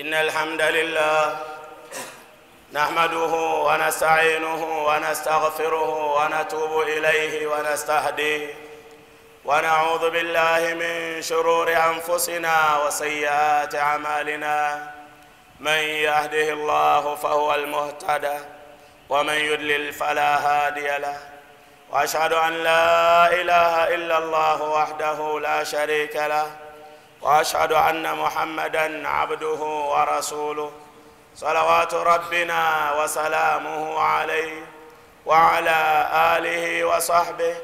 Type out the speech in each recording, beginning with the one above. إن الحمد لله نحمده ونستعينه ونستغفره ونتوب إليه ونستهديه ونعوذ بالله من شرور أنفسنا وسيئات أعمالنا من يهده الله فهو المهتدى ومن يضلل فلا هادي له وأشهد أن لا إله إلا الله وحده لا شريك له وأشهد أن محمدًا عبده ورسوله صلوات ربنا وسلامه عليه وعلى آله وصحبه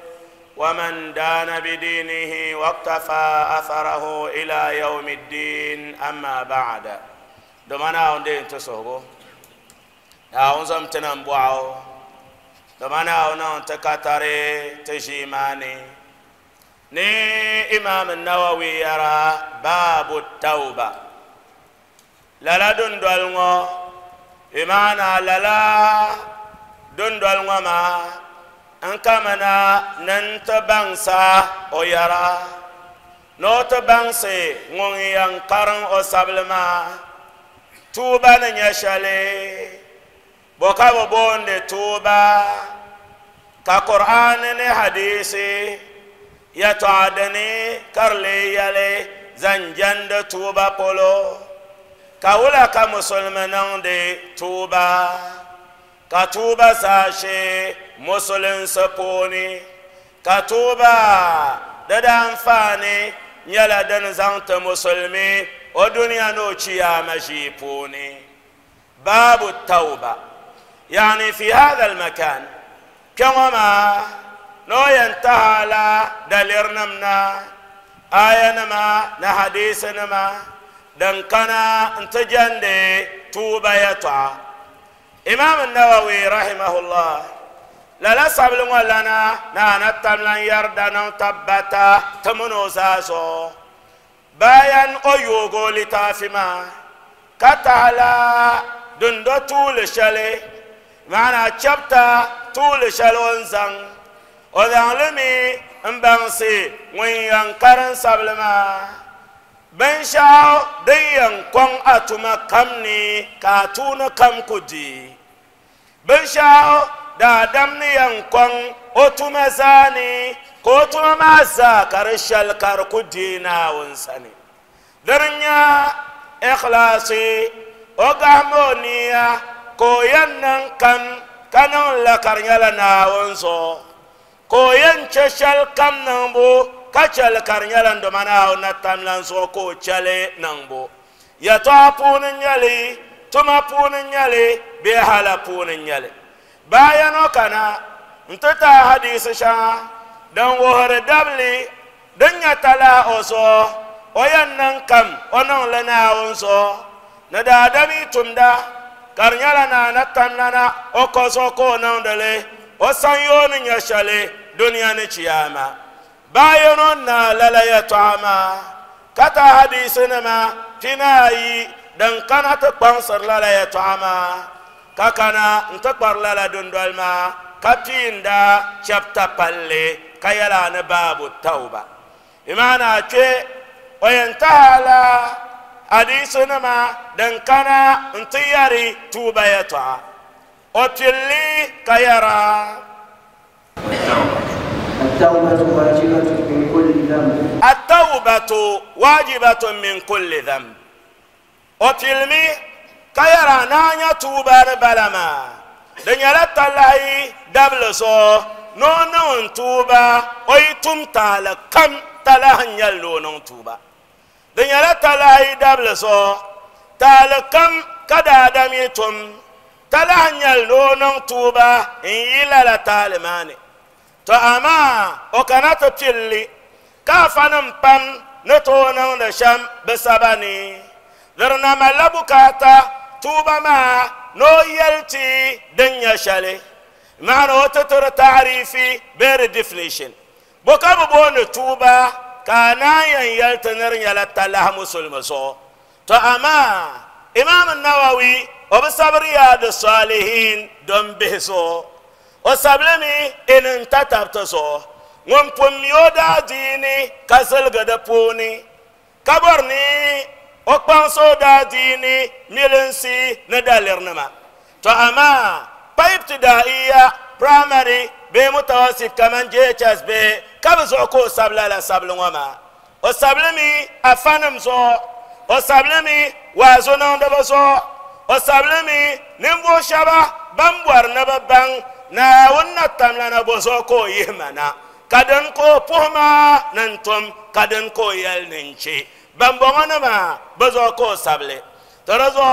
ومن دان بدينه واقتفى أثره إلى يوم الدين. أما بعد دمنا أندين تسوغو أونزم تنبوعو دمنا أونان تكاتري تجيماني. ني إمام النووي يرى باب التوبة للا دندولنغو إمانا للا دندولنغو ما أنكمنا ننتبانسا أو يرى نوتبانسي نغي أنقرن أو سبلما توبة نيشالي بوكابو بوندي توبة كقرآن نحديثي yatadani karle yale zanjanda tuba polo kawula ka musulmanan de tuba ka tuba sashe musulun saponi ka tuba da danfani yala dan zanta musulmi o duniya no ciyama jiponi. babu tauba yani fi hadha al makan kama نو ينتهى لا دليرنمنا آيانما نحديثنما دنكنا انتجندي توبة يطع. إمام النووي رحمه الله للا سبلون لنا نانتم لن يردنا تبتا تمنو ساسو بايان أيوغو لتافما كتالا دندو طول شلي معنا تشبتا طول شلون زن وذعلمي انبانسي وين ينقرن سبلما بنشاو دين قوان اتما كمني كاتون كم كدي بنشاو دا دمني ينقوان اتما زاني كوتما مازا كرشال كاركدينا ونساني درنيا اخلاصي وقامونيا كوينن كم كانون لكرنيالنا ونسو koyen cheshal kam nambo kachal karnyala ndomana ona tamlan so ko chale nambo yata pun nyale tuma pun nyale be hala pun nyale bayano kana ntata hadith sha dan wohre dabli dan yatala oso oyannan kam onon lana onso nada dami tumda karnyala na natamnana okoso ko nondale osanyon nyashale dunia ni chiyama bayonon na lalayatama kata hadisinama tinayi dan kana ta kwansar lalayatama kakana ntakbar lala dundalma katinda chapta palle kayala na babu tauba imana che oyantahala hadisinama dan kana ntiyari tuba yata أتلي كيرا. التوبة واجبة من كل ذنب. التوبة واجبة من كل ذنب. أتلي كيرا نانيا توبة بلما. دنيا تلاي دبل صو نون توبة أيتم تالا كم تلا هنيلو نون توبة. دنيا تلاي دبل صو تالا كم كدا دميتم. talanyal lonon tuba inila la talimani to ama okanato tilli kafanam pam netonan da sham besabani darna malabukata tuba ma no yelti denya shale ma'ana watatur ta'rifi bare definition bokabu bonu tuba kana yan yeltanar yala talah musulmaso to ama imam an-nawawi وبصبر يا الصالحين دم بهسو وصبرني ان انت تبتسو ومقوم يودا ديني كسل قدبوني كبرني okpan sodati ni milensi na daler nama to ama paibtidaiya primary be mutawassit kaman jhs be kabzo ko sabla la sablu ngoma o sablemi afanam so o sablemi wazo na ndaba so o sablemi nimbo shaba bambwar na babang na wonna tamla na bozo ko yemana kadan ko pohma nantum kadan ko yal ninchi bambona ma bozo ko sable tarazo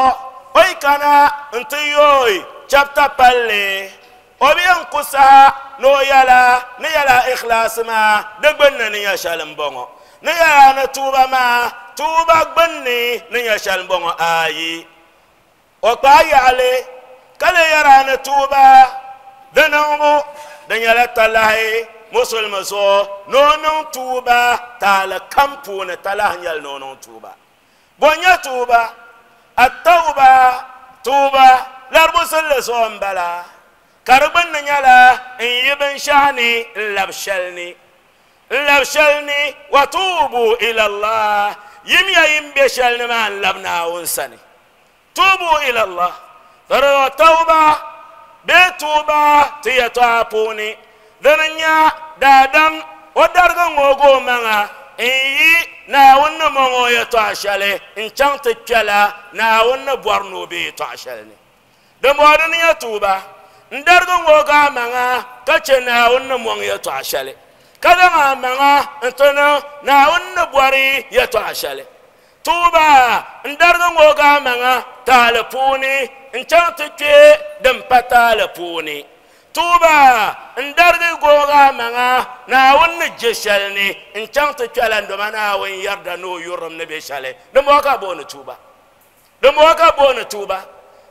oi kana ntiyoy chapter palle obiyan kusa no yala ne yala ikhlas ma degbenna ni yashalam bongo ne yala na tuba ma tuba gbenni ni yashalam bongo ayi opa yale kale yara na tuba danamu danyala talahi musulma so nonon tuba tala kampu na tala nyal nonon tuba bonya tuba at-tauba tuba larbu sel so mbala karban nyala yiban shani labshalni wa tubu ila Allah yimya yimbe shalni man labna unsani tubu ila Allah tara tauba betuba tiyatapuni dananya dadam odarga ngogo manga yi na wonna mongo yato ashale inchante kala na wonna borno be to ashale da modani yatuba ndarga ngoga manga kace na wonna mongo yato ashale kada manga entona na wonna bori yato ashale tuba ndarga ngoga manga talapuni inchante ke dan patalapuni tuba ndarga goga manga na wonna jeshalni inchante kala ndomana won yarda no yurum ne beshale dum waka bonu tuba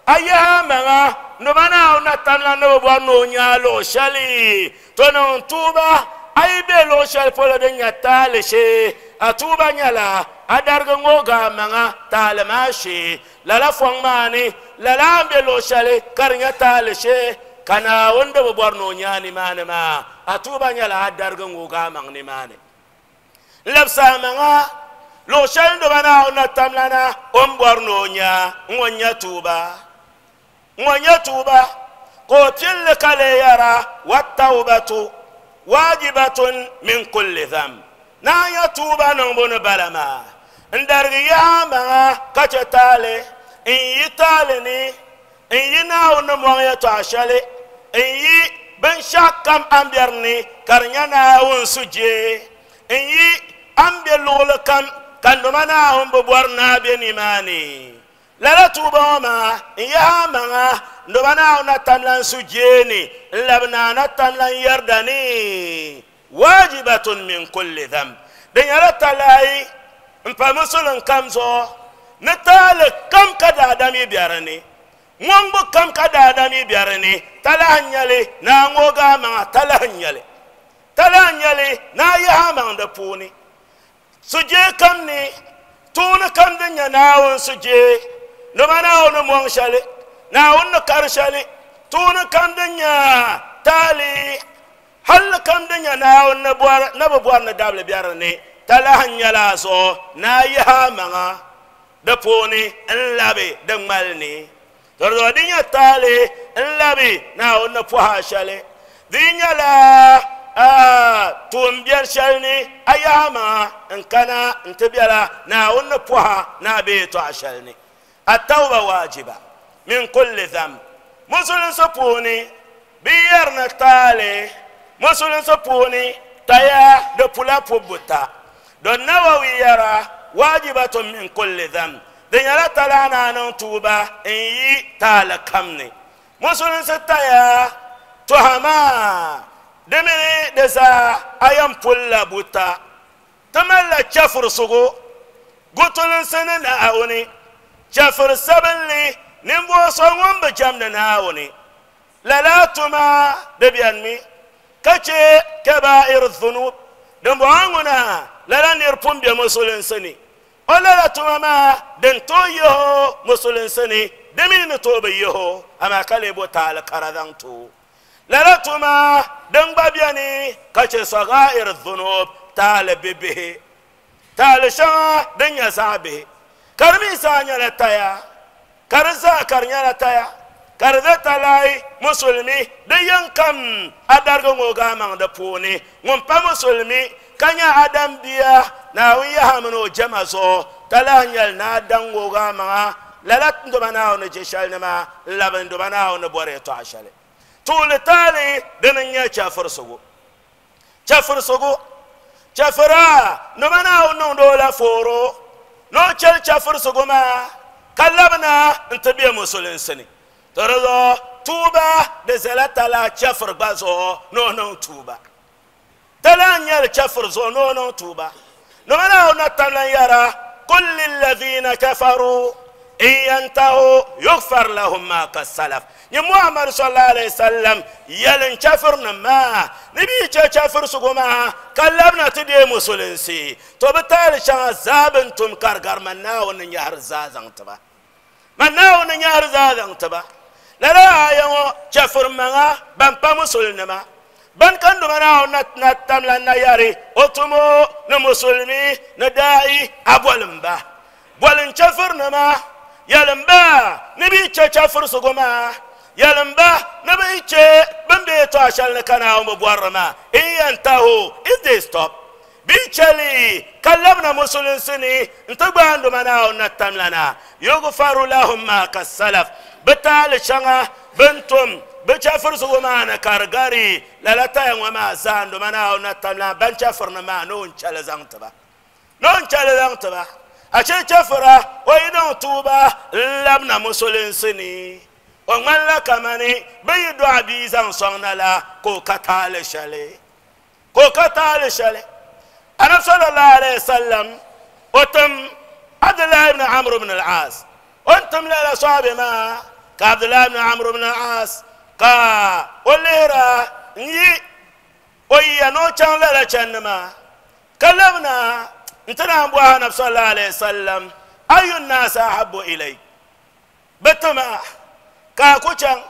ayaha manga ndomana ona tanla no bonu nyalo shali tonon tuba aibe lo shal polo de nyatale she atuba nyala adarga ngoga manga talamashi lala fongmani lala ambelo shale karnya talishe kana wonda borno nyani manema atuba nyala adarga ngoga mangni mane labsa manga lo shal do bana ona tamlana on borno nya ngonya tuba ko tille kale yara wattaubatu wajibatun min kulli dham na ya tuba non bono balama ndargiya manga kachatale inyi tale ni inyi nawo no moya to ashale inyi ben shakam amberni karnya nawo suje inyi ambe lolo kam kandomana hombo borna be ni mani lala tuba ma ya manga ndomana ona tamlan suje ni labna na tamlan yardani wajibatun min kulli dhanb den yara talai mpa musulun kamzo natale kam kada adami biarani ngombo kam kada adami biarani talahanyale na ngoga ma talahanyale na yahama nda puni suje kamni tuna kam den yanawon suje no mana ono monshale na onno karshale tuna kam den ya tali hal kam den yanawon na bwar na dable biarani talahanyala so na yahama da poni en labe da malni tordo dinya tale en labe na wonna poha shale dinya la tumbiyar shalni ayama en kana ntibiyala na wonna poha na be to ashalni at-tauba wajiba min kulli dhanb musulun sapuni biyar na tale musulun sapuni taya da pula pobuta don nawawi yara واجبة من كل ذنب دنيا تلانا نتوبة إني تالكمني مسلم ستايا تهما دمني دزا أيام بولا بوتا تملا كفر سجو قتل سنن أوني كفر سبلي نبوا صوم بجمنا أوني لا تما دبيانمي كشي كبائر الذنوب دموعنا لا نربون بمسلم سني ولا لا تماما دنتويه مسلم سني دمين توبيه أما كلبو تعالى كردانتو لا تما دنبابياني كشي صغائر الذنوب تعالى ببه تعالى شا دنيا زابه كرمي سانيا نتايا كرزا كرنيا نتايا كرزا تلاي مسلمي ديان كم أدارغو مغامان دفوني ومبا مسلمي كنيا أدم بيا ناوية همنو جمزو تلانيا نادان مغامان للا تندبنا ونجيشال نما لابندبنا ونبوريتو عشالي طول تالي دنيا شافرسوغو شافرسوغو شافرا نمنا ونولا فورو نو تشل شافرسوغو ما كلامنا انتبه مسلم سني ترى توبا دزلتا لا شافر بازو نو نو توبا تلانيا شافرزو نو نو توبا نمنا ونتالا يرى كل الذين كفروا إن ينتهوا يغفر لهم ما قد سلف يا محمد صلى الله عليه وسلم يلن كافرنا ما نبي كافر سقوما كلامنا تدي مسلمسي تبتال شان زابنتم كرغر منا ونيار زازن تبا منا ونيار زازن تبا لا لا يا كافر ما بنبا مسلمنا بن كندو منا نتنتم لنا ياري اوتمو نمسلمي نداي ابولمبا بولن كافرنا ما يلمبا نبي تشافر سوغما يلمبا نبي تش بمبي تواشل لكنا ومبورما اي انتهوا اذ ستوب بيتشلي كلمنا مسلم سني انتبه عندو منا ونتم لنا يغفر لهم ما كالسلف بتال شنا بنتم بتشافر سوغما انا كارغاري لا تاين وما زاندو منا ونتم لنا بنشافرنا ما نون تشلزانتبا نون تشلزانتبا أشي شفرة وينو توبة لبنا مسلم سني ومن لك مني بيدو عبيزا صنع لا كو كتال شالي أنا صلى الله عليه وسلم وتم عبد الله بن عمرو بن العاص وانتم لا صعب ما كعبد الله بن عمرو بن العاص كا وليرا ني ويا نو كان لا كان كلامنا انتنا أبوها نبي صلى الله عليه وسلم أي الناس أحب إليك بتما كاكوشان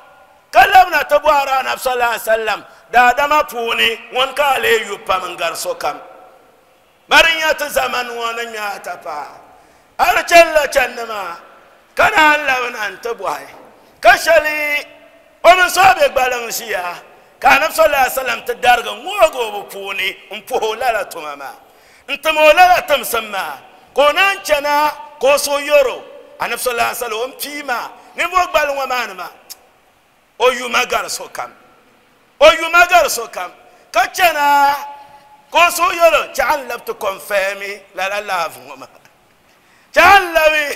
كلامنا تبوها نبي صلى الله عليه وسلم دادما بوني ونكالي يوبا من غرسوكم مريات زمن ونميات أبا أرجل جنما كان الله من أن تبوها كشلي ومن صابق بالانسيا كان نبي صلى الله عليه وسلم تدارغ موغو بوني مبولا لا تماما انت مولا تمسما كونان شنا كوسو يورو انا صلى الله فيما نبوك بالو مانما او يما غارسوكام كاتشنا كوسو يورو تعلم تكونفامي لا لا فما تعلمي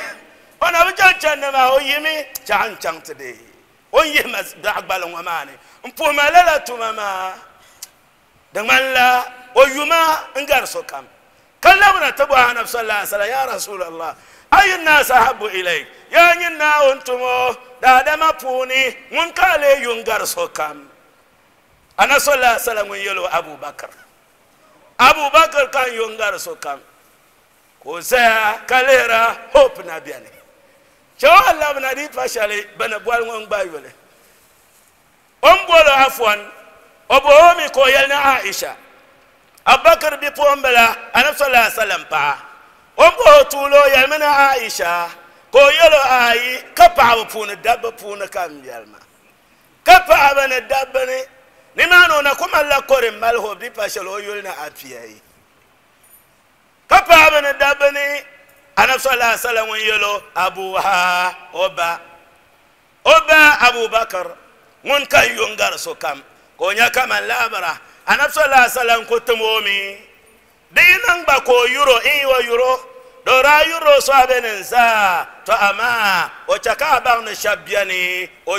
وانا بجانا ما هو يمي تعال تدي او يما دعك بالو ماني مفو ما لا تماما دمالا او يما غارسوكام كلامنا تبوها نبي صلى الله عليه وسلم يا رسول الله أي الناس أحب إليك يا نينا أنتمو دادا ما بوني من كالي ينقر سوكام أنا صلى الله عليه وسلم يلو أبو بكر كان ينقر سوكام كوزا كاليرا هوب نبياني شو الله من هذه فشالي بنبوال ونبايولي أمبولو عفوا أبو أمي كويلنا عائشة أبكر بيبوم بلا أنا صلى الله عليه وسلم با أمبو تولو يلمنا عائشة كو يلو آي كبع بون دب بون كم يلما كبع بن دبني نمانو نكما لا كورم مالهو بيباشلو يلنا أبيعي كبع بن دبني أنا صلى الله عليه وسلم يلو أبوها أبا أبو بكر من كان ينقر سكام كونيا كما لا برا أنا صلى الله عليه وسلم كنت مومي دينان باكو يورو إيو يورو دورا يورو صابن انسا تو أما وشكا بان شابياني أو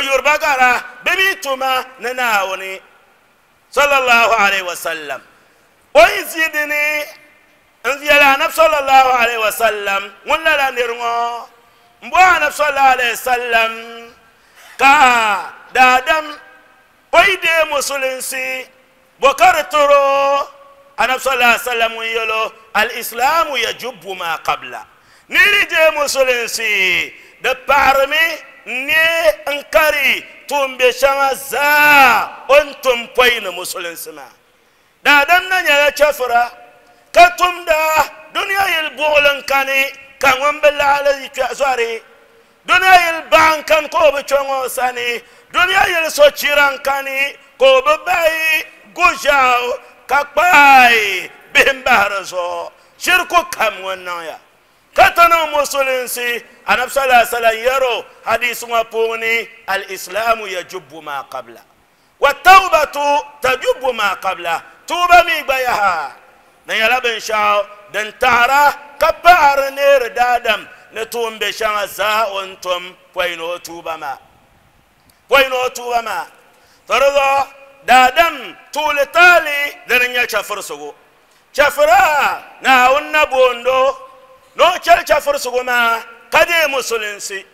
يور بغارة بميتما نناوني صلى الله عليه وسلم ويزيدني انزيلا نب صلى الله عليه وسلم ولا لا نرمو مبوا نب صلى الله عليه وسلم كا دادم ويدي مسلمسي بكرترو أنا صلى الله عليه وسلم يلو الإسلام يجب ما قبله نريد مسلمسي دبارمي ني انكاري تنبشان زا انتم بين مسلمسنا دادمنا نيلا شفرة katumda dunya yel bolan kane kan wambala alazi tsare dunya yel bankan ko be chongo sane dunya yel so chiran kane ko be bai gojao kapai bembarazo shirku kamwana ya katana musulinsi anab sallallahu alaihi yaro hadith mapuni alislamu yajubu ma qabla wa tawbatu tajubu ma qabla tuba mi bayaha na yala ben sha dan tara kabar ne radam na tumbe sha za ontom poino tuba ma tarza dadam tuletali dernya chafursugo chafra na onna bondo no chafursugo ma kade musulinsi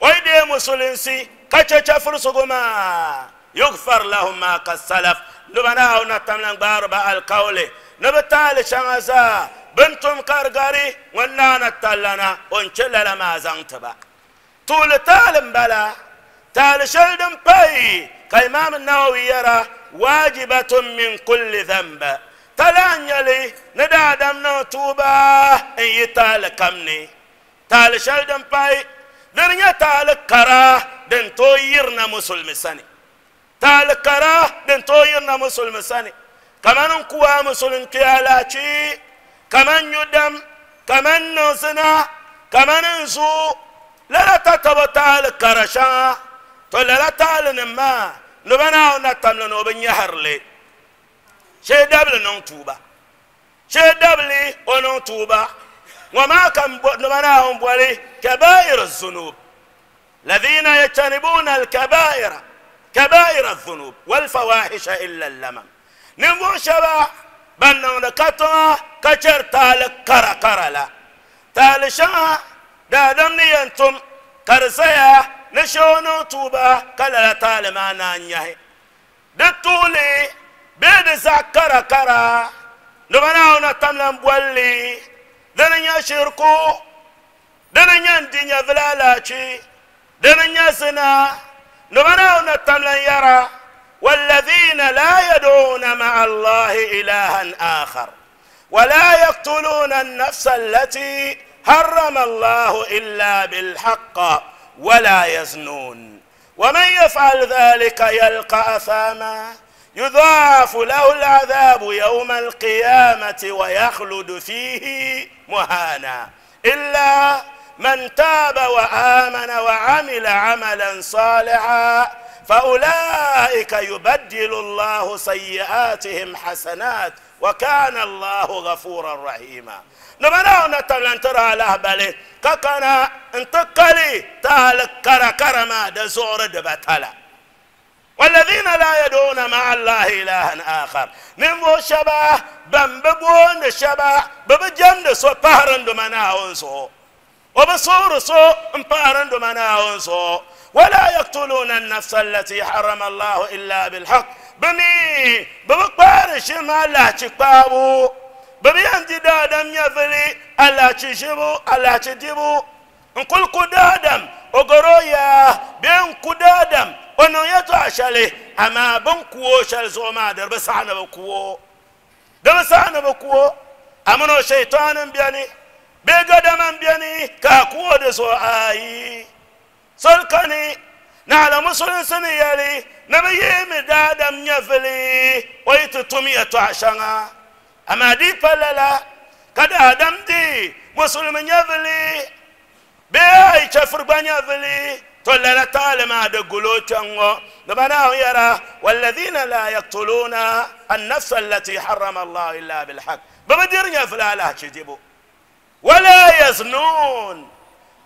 oide musulinsi kacha chafursugo ma يغفر لهم ما قد سلف لبناه نتملن باربع القول نبتال شنزا بنتم كرغري ولا نتلنا ونشل لما زنتبا طول تالم بلا تال شلدم باي كإمام النووي يرى واجبة من كل ذنب تلان يلي ندادم نوتوبا إن يتال كمني تال شلدم باي درنيا تال كرا دنتو يرنا مسلم سني تال كراه دنتويرنا مسلم سني كمان نقوى مسلم كيالاتي كمان يدم كمان نزنا كمان نزو لا تتبع تال كراشا تلا تال نما نبنا ونتمل نوبن يهرلي شي دبل نونتوبا شي دبل ونونتوبا وما كان نبنا ونبولي كبائر الذنوب الذين يجتنبون الكبائر كبائر الذنوب والفواحش إلا اللمم نمو شبا بنو نكتما كجر تالك كرا كرا لا تالشا دادم نينتم كرسيا نشونو توبا كلا تال ما نانيه دتولي بيد زكرا كرا نبناو نتملم بولي دنيا شركو دنيا دنيا فلالاتي دنيا زنا نبناو نتملن يرى والذين لا يدعون مع الله إلها آخر ولا يقتلون النفس التي حرم الله إلا بالحق ولا يزنون ومن يفعل ذلك يلقى أثاما يضاعف له العذاب يوم القيامة ويخلد فيه مهانا إلا من تاب وآمن وعمل عملا صالحا فأولئك يبدل الله سيئاتهم حسنات وكان الله غفورا رحيما نبنا نتملن ترى لهبله ككنا انتقلي تالك كركرما دزور دبتلا والذين لا يدعون مع الله إلها آخر نمو شبه بمببون شبه ببجند سوبهرن دمنا ونسو وبصور سوء امبارن دمنا سوء ولا يقتلون النفس التي حرم الله إلا بالحق بني بمقبار شما لا تكبابو ببين دادم يفلي ألا تجيبو ألا تجيبو نقول كدادم وقرويا بين كدادم ونو يتعشلي أما بنكوو شلزو مادر بسعنا بكوو دبسعنا بكوو أمنو شيطان بياني بقدم بيني كاكود سوائي سلكني نعلم سلسني يلي نبي مدادم يفلي ويتطمية عشانا أما دي فللا قد آدم دي مسلم يفلي بأي شفربان يفلي تولنا طالما دقلو تنغو نبناه يرى والذين لا يقتلون النفس التي حرم الله إلا بالحق بمدير يفلا لا تجيبو ولا يزنون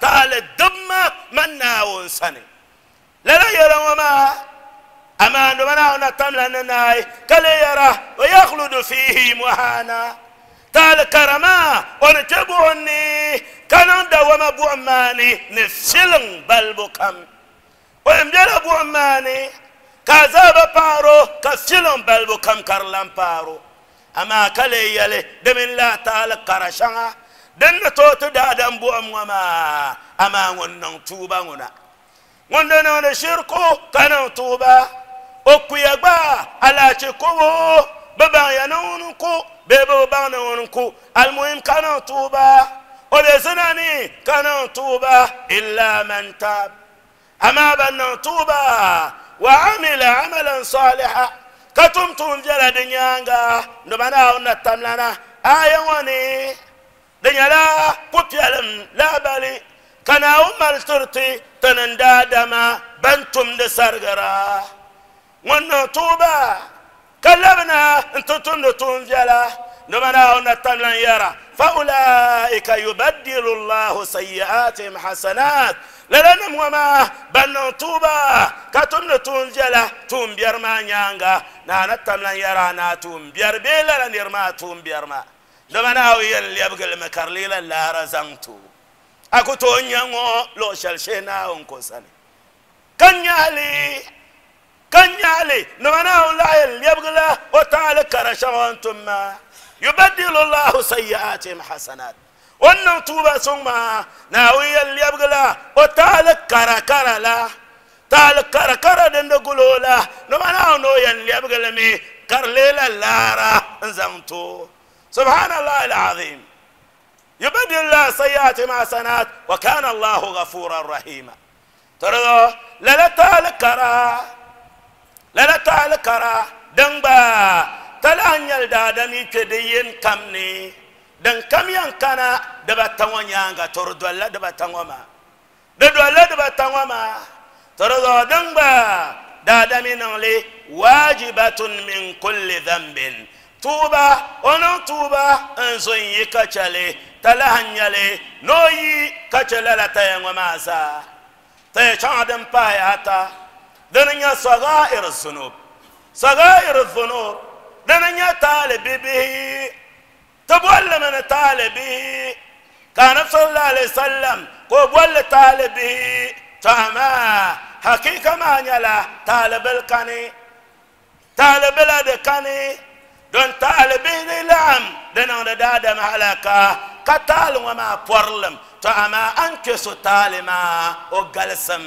تعالى الدم من ناون سني لا يرى وما أما نبنا نتملى نناي كلا يرى ويخلد فيه مهانا قال كرما ونتبعني كان دا وما بوعماني نسلن بالبكم وامجل بوعماني كذاب بارو كسلن بالبكم كرلم بارو أما كلي يلي دم الله تعالى كرشنا دن توت دادم بوعم وما أما ونن توبا ونا ونن شركو كان توبا أكويبا على شكو ببا ينونكو بيبو بانونكو المهم كان توبا ولزناني كان توبا إلا من تاب أما بن توبا وعمل عملا صالحا كتمتم جلد نيانغا نبنا ونتم لنا آية واني دنيا لا كتيلم لا بالي كان أمال ترتي تنندادما بنتم دسرغرا ون توبا كلبنا انتم تنجلا نبنا ونتم لنا يرى فأولئك يبدل الله سيئاتهم حسنات لَلَنَمْ وَمَا بَنَّنْ تُوبَا كَتُمْ نَتُونْ جَلَا تُمْ بِيَرْمَا نيانغا نانتم لن يرانا تُمْ بِيَرْ بِيَلَا لَنْ يَرْمَا تُمْ بِيَرْمَا لَمَنَاوِ يَلْ يَبْقِلْ مَكَرْ لِيلَ لَا رَزَنْتُو أَكُو تُونْ يَنْغُو لُو شَلْشِنَا وَنْكُو سَنِي كَنْ يَعْلِي لَمَنَاوِ لَا يَلْ يَبْقِلَ وَتَعْلِ كَرَشَوَنْ تُمَّا يُبَدِّلُ اللَّهُ سَيِّئَاتِهِمْ حَسَنَاتٍ wannan tuba sun ma na wiyal yabgala o tal karakara la tal karakara den da gulola no mana no yal yabgala me karlela lara zanto subhanallah alazim yubadil la sayati ma sanat wa kana allah ghafurar rahima tara la tal kara dan ba tal anyal da da ni kedeyen kamne dan kamiyan kana da batawanya ga tordwalla da batangoma da dwalla da batangoma torzo dan ba da daminan le wajibatun min kulli dhanbin tuba ono tuba anzon yikachale talahanyale noyi kachale la tayangoma sa tay chadam payata dan ya sagair dhunub dan ya talibibi تبول من طالبه كان صلى الله عليه وسلم قبول طالبه فهما حقيقة ما نلا طالب الكني دون طالبين لام دون دادم هلاكا كتال وما بورلم فهما أنكس طالما وقلسم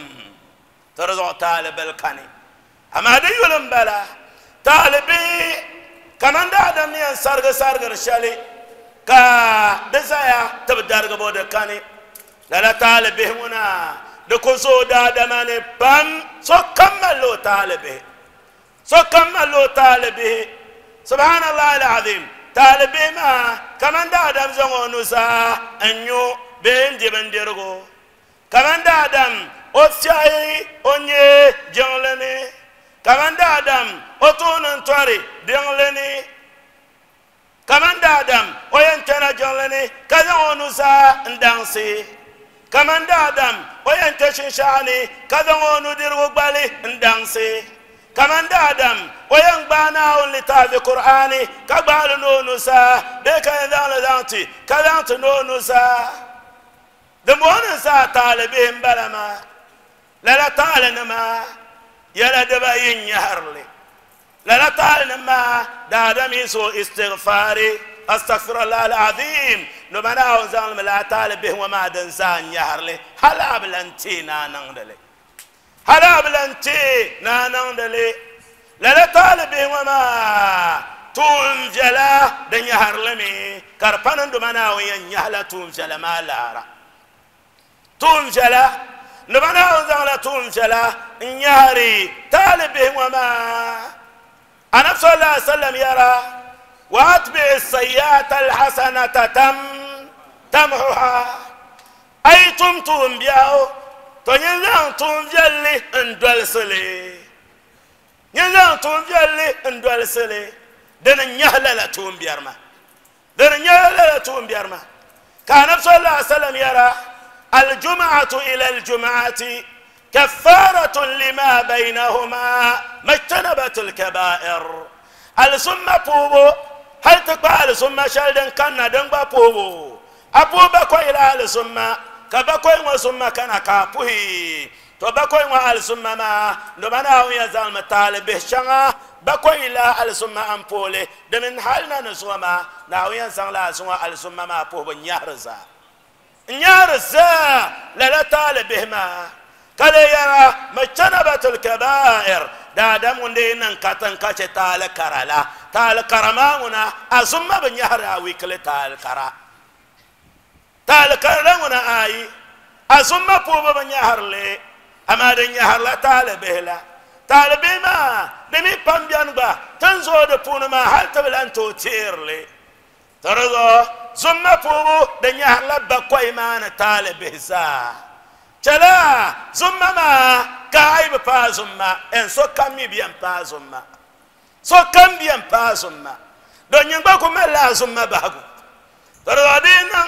ترضع طالب الكني أما ديولم بلا طالبي كمان دادم ينسرق رشالي ka desaya tabdar gabo da kane lala talibe huna da kuzo da damane ban so kammalo talibe subhanallah alazim talibe ma kaman da adam zangonu sa anyo benje bandirgo kaman da adam otsai onye jonglene kaman da adam otunan tware jonglene Kamanda Adam, oyen tena jongleni, kaza onusa ndansi. Kamanda Adam, oyen teshishani, kaza onudiru gbali ndansi. Kamanda Adam, oyen bana onlitavi Qur'ani, kabalu nonusa, beka yendana zanti, kazantu nonusa. Dembonu sa talibihim balama, lala talinama, yala debayin yaharli. لا تعلمنا دادمي سو استغفاري استغفر الله العظيم نبناه زعلم لا طالب به وما دنسان يهرلي هلا بلنتي نانندلي لا طالب به وما توم جلا دن يهرلمي كربان نبناه ينهلا توم جلا ما لارا توم جلا نبناه زعلم توم جلا يهري طالب به وما أنا صلى الله عليه وسلم يرى وأتبع السيئات الحسنة تمحها أي تمتم بياو ينزل توم جلي اندولسلي دن يهلل توم بيرما كان صلى الله عليه وسلم يرى الجمعة إلى الجمعة كفارة لما بينهما ما اجتنبت الكبائر السم بوبو هل تقبل سما شالدن كنا دنبا بوو أبو بقول على سما كبقول ما سما كنا كابوي تبقول ما على سما ما نبنا ويا زلم طالب شنا بقول على سما أم بوله دمن حالنا نسوا ما ناويا زلم سوا على سما ما بوه نيارزا نيارزا لا طالب ما قال يا مجتنبة الكبائر دادمون دينا كاتن كاتش تال كرالا تال كرماونا أسمى بنيارا ويكل تال كرا تال كراونا أي أسمى بوبا بنيار لي أما دنيار لا تال بهلا تال بما دمي بامبيان با تنزو دبون ما هل تبلان توتير لي ترضو سمى بوبو دنيار لا بقوي ما تال بهزا تلا زما ما كايب فازما ان سو كامي بيان فازما سو كام بيان فازما دون ينبكو ملا زما باغو ترادينا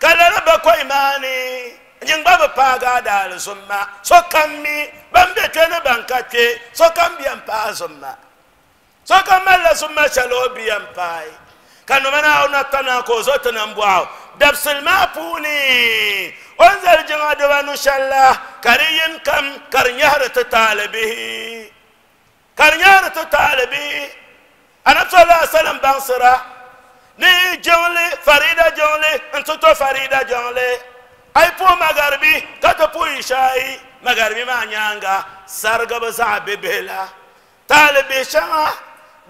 كالا بكو ايماني ينبابا باغا دال زما سو كامي بامبتنا بانكاتي سو كام بيان فازما سو كاملا زما شالو بيان باي كانوا منا ونتنا كوزوتنا مبواو دبسل ما بوني انزل جماد ونشلا كريم كم كرنيار تطالبه كرنيار تطالبه انا صلى الله عليه وسلم بانصرا ني جولي فريده جولي انتو فريده جولي اي بو مغربي كتبو يشاي مغربي ما نيانغا سرغ بزعب بلا طالب شاه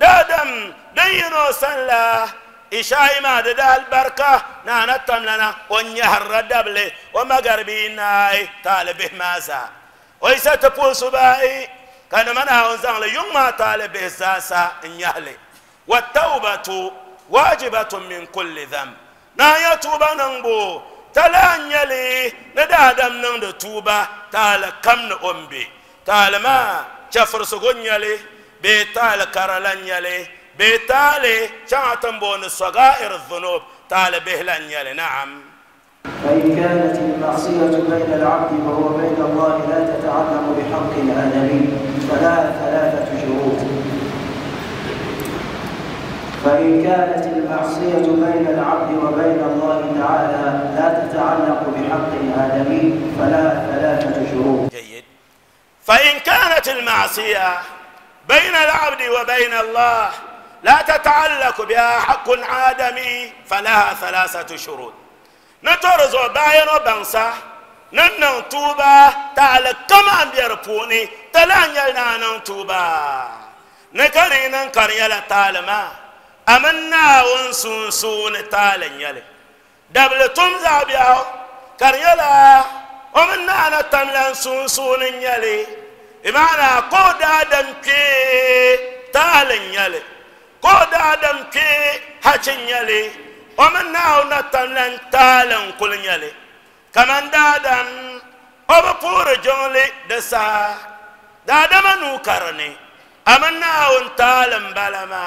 دادم دينو صلى إشاي ما دده البركة نانا تملنا ونيهر الدبل ومغربين ناي طالبه مازا ويسا تبول سبائي كان منها انزان ليوم ما طالبه ساسا نيهلي والتوبة واجبة من كل ذنب نايا توبة ننبو تلا نيهلي ندادم نند توبة تالا كم نأمبي تالا ما شفرسقو نيهلي بيتالا كرلا نيهلي بتالي شعتم بون صغائر الذنوب تعالى بهلان يالي. نعم. فإن كانت المعصية بين العبد وهو بين الله لا تتعلق بحق آدمي فلها ثلاثة شروط. فإن كانت المعصية بين العبد وبين الله تعالى لا تتعلق بحق آدمي فلها ثلاثة شروط. جيد. فإن كانت المعصية بين العبد وبين الله لا تتعلق بها حق آدمي فلها ثلاثة شروط. نترز باين وبنسا نن توبا تعالى كما بيربوني تلان يلنا نتوبا نكرينا كريلا تعالما أمنا ونسون تالن يلي دبل تمزع بها كريلا ومنا نتملا نسون يلي بمعنى قود آدم كي تالن يلي قد آدم كي هاتين يلي ومن ناو نتنلن تالن كلن يلي كمان دادم وبفور جولي دسا دادم نو كرني أمن ناو نتالن بلما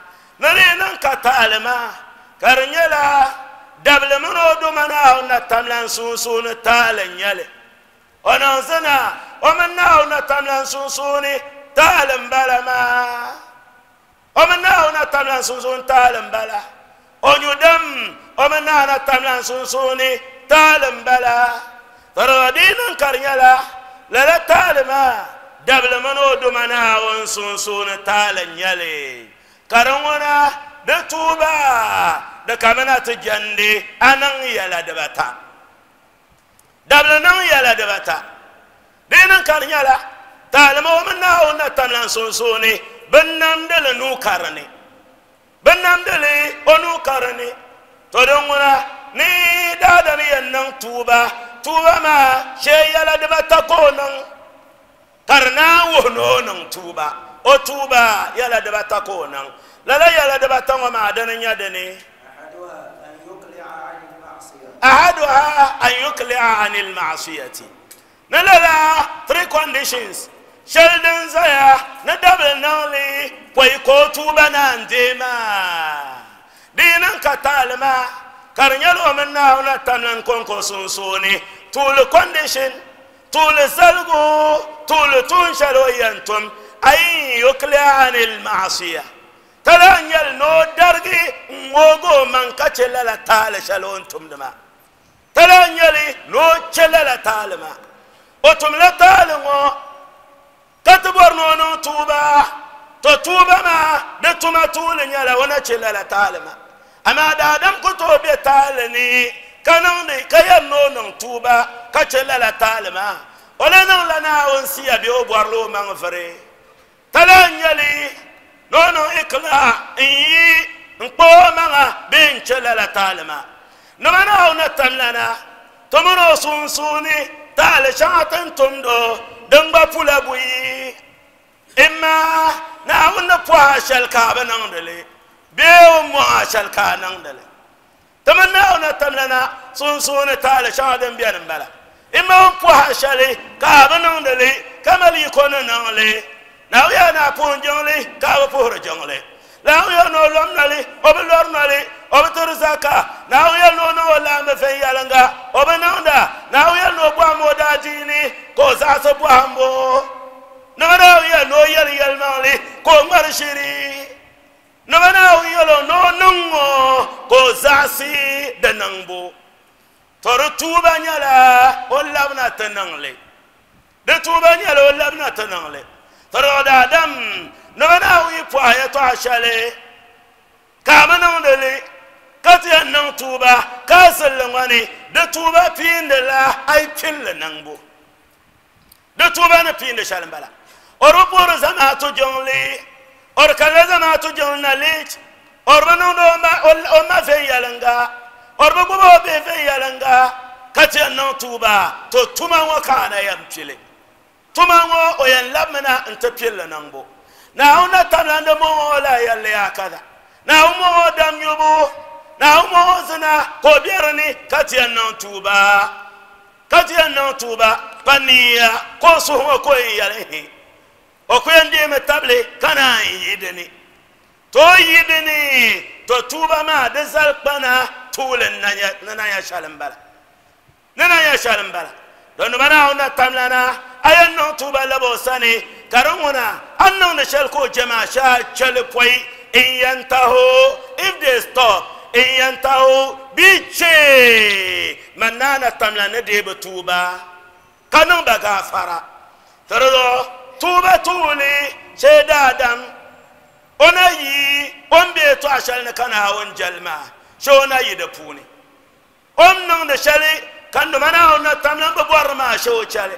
نرينا كتعلما كرنيلا دبل منو دومنا ونتملن سوسون تعلم يلي ونوزنا ومنا ونتملن سوسوني تعلم بلا ما ومنا هنا تملان سوسون تعلم بلا ونيدم ومنا هنا تملان سوسوني تعلم بلا ترادين كريلا لا تعلم دبل منو دمنا ونسوسون تعلم يلي كرونا دتوبا دكمنا تجندي أنا يلا دبتا دبل نو يلا دبتا دين كريلا تعلم ومنا هنا تملان سوسوني بنام دل نو كارني بنام دل أنو كارني تدونا نيدا دمي النع توبا ما شيء يلا دبا تكونن كارنا وهنو نع توبا otuba yala debata kona lala yala debata ngoma dananya dene ahaduha an yuqli'a anil ma'siyati nalala three conditions sheldon zaya na double noli po ikotuba na ndema dinan katalma karnyalo manna ona tanan konko sunsuni tul condition tul zalgu tul tunshalo yantum أي يقلع عن المعصية تلان يلنو درجي موغو من كتلالة تالة شلون تمدما تلان يلي نو تلالة تالة ما وتملة تالة مو كتبور نونو توبا تتوبا ما دتما تولي نيالا ونا تلالة تالة ما أما دادم كتوبي تالة ني كانوني كيام نونو توبا كتلالة تالة ما ولنو لنا ونسيا بيوبور لو منفري تلانيلي نونو إكلا إني نقومنا بنشلا لتالما نمنا ونتملنا تمنو سونسوني تال شاطن تندو دنبا فلابوي إما ناون فواش الكعبة نندلي بيو مواش الكعبة نندلي تمنا ونتملنا سونسوني تال شاطن بينبلا إما فواش الكعبة نندلي كمالي كون نندلي لا يانا فونجولي كاو فور جونلي لا يانا لونالي اوبلورنالي اوبترزاكا لا يانا نولا مفيالانغا اوبنوندا لا يانا بوامودا جيني كوزاسو بوامو نورا يانا يالي كومارشيري نورا يانا نونو كوزاسي دنانبو ترتوبا يالا ولابنا تنانلي دتوبا يالا ولابنا تنانلي ترى دم نونا ويفاية تعشالي كامنا ولي كاتيا نوتوبا كاسل لوني دتوبا فين لا اي كل نمبو دتوبا نفين شالمبالا وربور زماتو جونلي وركالا زماتو جوناليت ورنوما وما في يالنغا وربوبا في يالنغا كاتيا نوتوبا توما وكانا يمشيلي تمامو وين لمنا انت بيلا نانبو ناونا تانا مو لا يلي هكذا ناومو دم يبو ناومو زنا كوبيرني كاتيا نانتوبا بانيا كوسو كوي يلي وكوين دي متابلي كانا يدني توبا ما دزال بنا طول نانا شالمبالا لنبنا هنا تملنا أين نطوب لبوساني كرمنا أنو نشلكو جماشا شلبوي إن ينتهوا if they stop إن ينتهوا بيتشي منانا تملنا دي بتوبة كانوا بغافرة تردو توبة تولي شيدا دم ونأي ونبيتو عشان كانها ونجلما شو نأي دفوني ونو نشلي كان دمنا هنا تملنا ببور ما شو شالي،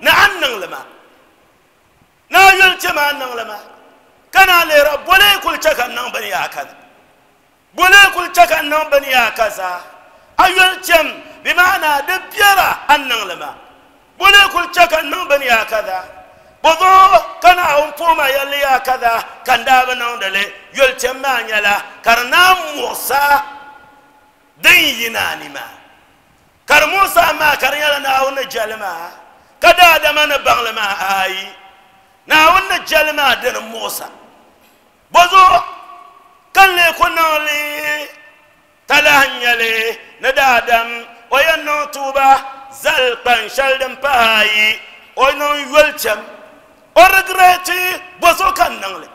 نعنن لما نأيول تم نعنن لما كان على رب ولا كل شك نعم بني أكذا أيول تم بمعنى دبيرة نعنن لما ولا كل شك نعم بني أكذا بذو كان عم فما يلي أكذا كان دابنا ندلي يول تم ما نلا كرنا موسى دينا نما كرموسا ما كريانا هون الجلما كدادا من بغلما هاي ناون الجلما دين موسى بوزو كان ليكون لي تلانيالي ندادم وينو توبا زلقا شلدم باي وينو يولتم ورغريتي بوزو كان نغلي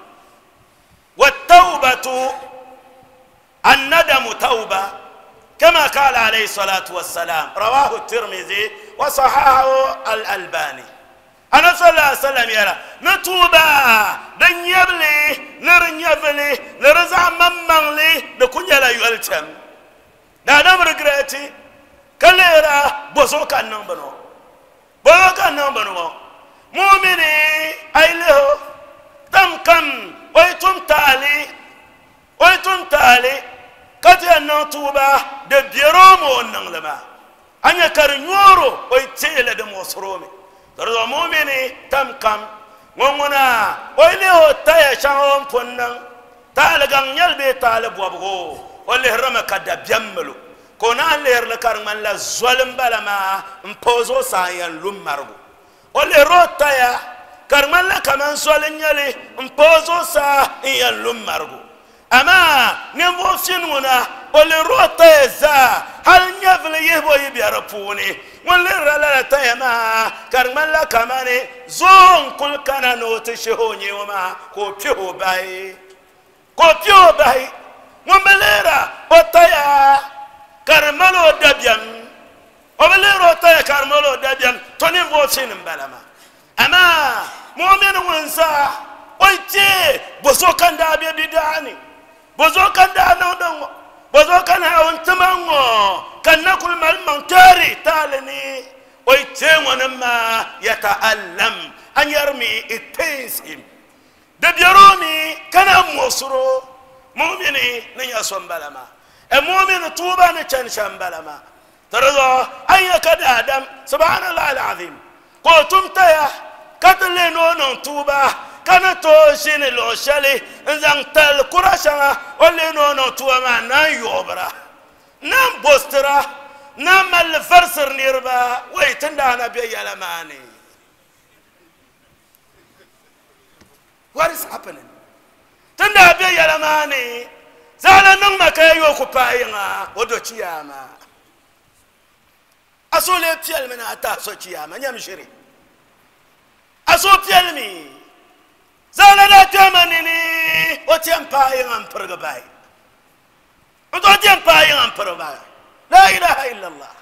والتوبة الندم توبة كما قال عليه الصلاة والسلام رواه الترمذي وصححه الألباني أنا صلى الله عليه وسلم يرى نتوبة نيبلي نرنيبلي نرزع مملي نكون يلا يلتم نادم رجعتي كليرا بزوك النبنو بزوك النبنو مؤمني أيله تم كم ويتم تالي كتير نتوبة دبيرامو النعلما أني كرنيورو ويتيل دموسرومي ترى مؤمني تم كم ومنا ويله تاي شام فنن تالعن يلبي تالب وابغو وله رما كذا بيملو كنا لير لكارمان لا زلم بلا ما نبوزو سايان لوم مربو وله روتايا كارمان لا كمان زلم يلي نبوزو سايان لوم مربو أما نموسين منا وله روتايا زا هل نفلي يبغي بيربوني ولرا لا تيما كرملا كماني زون كل كان نوتشهوني وما كوبيو باي وملرا وطيا كرملو دبيان وملرا وطيا كرملو دبيان توني موشين بلما أما مؤمن ونسى ويتي بوزوكان دابي بداني بوزوكان دانو وزوكان هاون تمانو كان ناكل مالمانتاري تالني ويتين ونما يتعلم أن يرمي التيسهم دبيروني كان موصرو مؤمني نياسون بلما المؤمن طوبى نتشنشان بلما ترضى أن يكاد آدم سبحان الله العظيم قوتم تيا قتل نونو طوبى كان توشين الوشالي إنزان تال كراشا ولي نونو توما نا يوبرا نام بوسترا نام الفرسر نيربا ويتندانا بيا لماني. What is happening? تندا بيا لماني زالا نوما كايو كوباينا ودوشياما أصولي بيال من أتا سوشياما نمشري أصول بيال مي زالا لا تمنيني وتيمباي أمبرغباي وتيمباي أمبرغباي لا إله إلا الله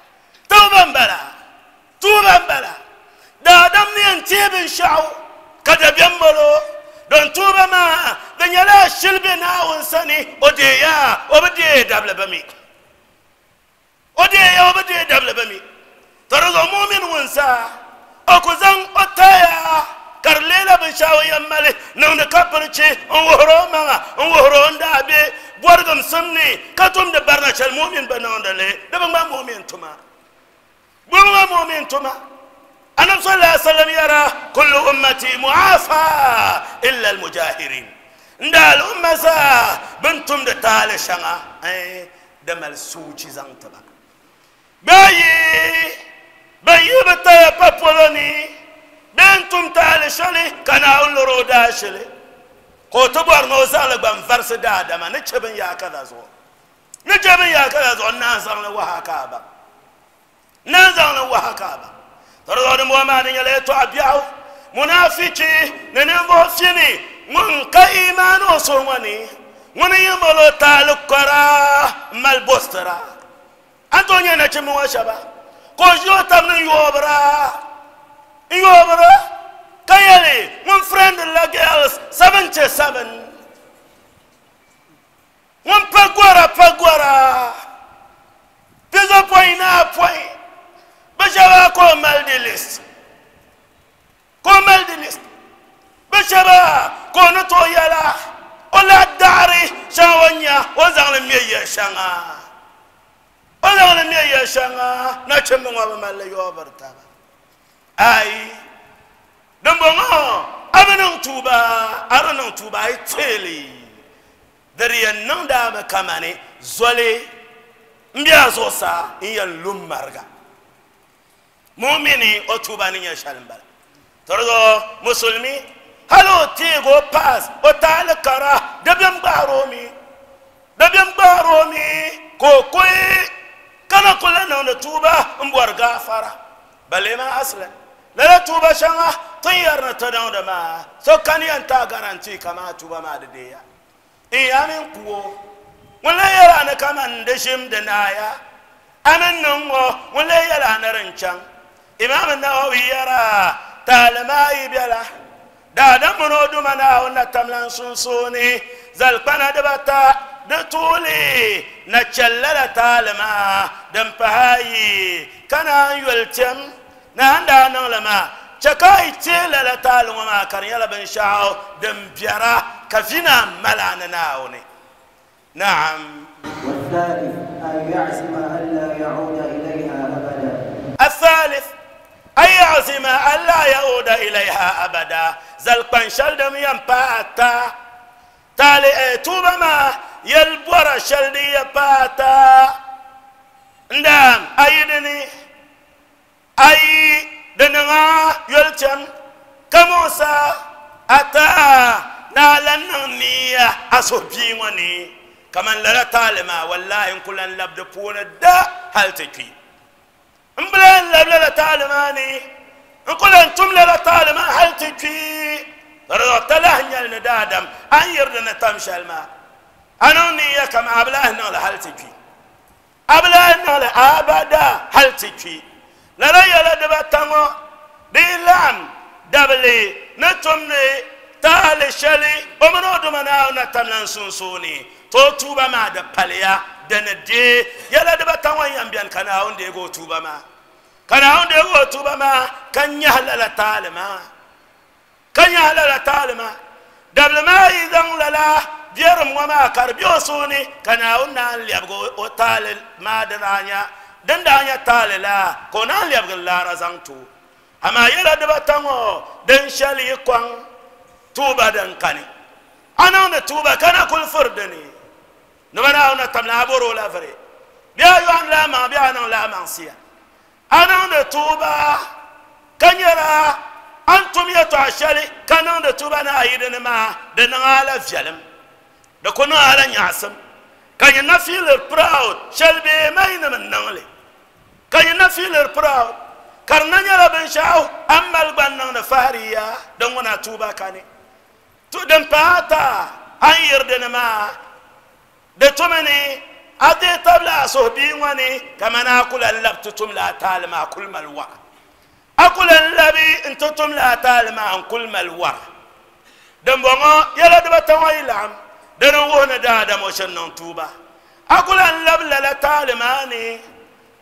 توبا بلا دادمني أنتيب شعو كذب يمبلو دون توبا ما دنيلا شلبنا ونسني وديا وبدي دبل بمي ترى مؤمن ونسا أكو زن أتايا كارليلا بشاوي يمالي نون كابرشي وهروما وهروندا بي بورغم سمني كاتوم د برناشل مؤمن بنوندلي دبما مؤمن توما انا صلى الله عليه وسلم يرى كل امتي معافى الا المجاهرين ندال امسا بنتم د تاله شنا دمل سوجي زانتبا باي بتايا بابولوني بنتم تعالى شلي كان أول رودا شلي كتبور نوزال بنفرس دادا ما نجبن يا كذا زو نازلنا وها كابا ترى ما نجلي تعبياو منافقي ننبه فيني من كإيمان وصومني من يملو تالكرا مالبسترا أنتوني نجموا شبا كوجو تمن يوبرا يوبرا كايلي من فريند لا جالس 77 من باغورا بيزو بوين بشرا كومال دي ليست بشرا كونتو يلا ولا داري شاونيا وزان المية شانا ناتشمو مال يوبرتا أي دمبونا أبنون توبا إتلي دريان نندا بكماني زولي ميازوسا يلوم مرغا مؤمني أو توبا نيا شالمبال ترى مسلمي هلو تيغو باس أو تعال كرا دبيم بارومي كوكوي كنا كلنا نتوبا مبورغا فرا بلما أصلا لا توبة شنا طير نتداود ما سو كان ينتا غارانتي كما توبة ما دديا إيامين كو ولا يلا أنا كمان دشيم دنايا أنا نمو ولا يلا أنا رنشان إمام النووي يرى تالما يبيلا دادا منودو مناو نتملان سنسوني زلقنا دبتا دتولي نتشلل تالما دمبهاي كنا يلتم ناندا نولما شكاي تيلل تالما ما كان يلا بنشاو دمبيرا كفينا ملانا ناوني نعم. والثالث أن يعزم ألا يعود إليها أبدا. الثالث أن يعزم ألا يعود إليها أبدا. زلقن شلدم ينباتا تالي توبما يلبور شلدي يباتا ندام أيدني أي دنغا يلتم كموسى أتا نالنني أصبي وني كمان لا تعلم والله إن كل لبد بون دا هل تكي إمبلن لا تعلماني إن كل أنتم لا تعلم هل تكي رضت له نجل ندادم أن يردنا تمشي الماء أنا نية كم أبلهنا لا هل تكي أبلهنا لا أبدا هل تكي لا يلا دبتمو ديلام دبلي نتمني تعالي شلي ومنود منا ونتمنى سوني توبا ما دا باليا دندي يلا دبتا وين يمبيان كان هون ديغو توبا ما كان هون ديغو توبا ما كان يهلل تعلما كان يهلل تعلما دبل ما يذن للا ديرم وما كربيو سوني كان هون اللي ابغو تعال ما درانيا دندانيا تعاللا كون اللي ابغ لا رزنتو اما يلا دبتا مو دنشلي كون توبا دنكاني انا نتوبا كان كل فردني نبنا هنا تملا برو لا فري بيا يوم لا ما بيا أنا لا منسيا أنا نتوبة كنيرة أنتم يتعشلي كنا نتوبة نعيدنا ما دنعالا فيلم دكنا على نعسم كنا نفيل البراود شلبي ما ينمن نعلي كنا نفيل البراود كنا نجلا بنشاو أما البنا نفاريا دعونا توبة كني تودم باتا أيردنا ما de tumani ade tabla sohbi wani kama na akula labtu tumla talma kul malwa akula labi inta tumla talma an kul malwa dan bongo yala de batawailam dan wona dada mo shannon tuba akula labla la talma ni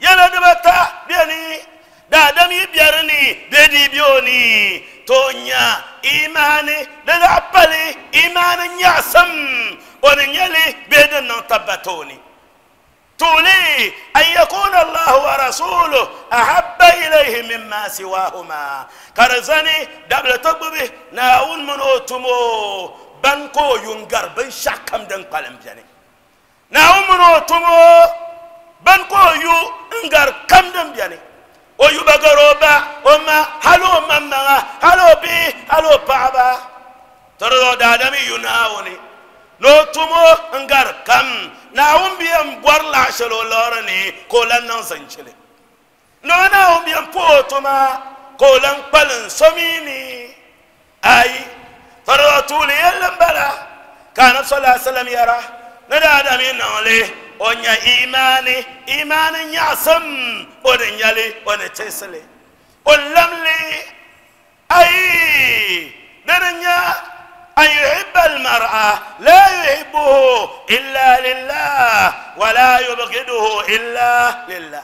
يلا دبتا بيني دادمي بيرني ددي بيوني تونيا إيماني دلعبالي إيمان يعصم ونجلي بيدن نطبتوني تولي أن يكون الله ورسوله أحب إليه مما سواهما كرزاني دبل تقببه ناون منوتمو بانكو ينقر بنشاكم دن قلم جاني ناون منوتمو بانكو ينقر كم دن جاني ويبقروبا وما هلو ممنا هلو بي هلو بابا ترضو دادمي يناوني لو تمو انغار كم ناوم بيام بورلا شلو لورني كولان نانسنشلي لو ناوم بيام بوتوما كولان بالن سميني اي فراتولي يلم بلا كان صلى الله عليه وسلم يرى ندادا من نولي ونيا ايماني ايمان ياسم ونيالي ونتسلي ولملي اي نرنيا أن يحب المرأة لا يحبه إلا لله ولا يبغضه إلا لله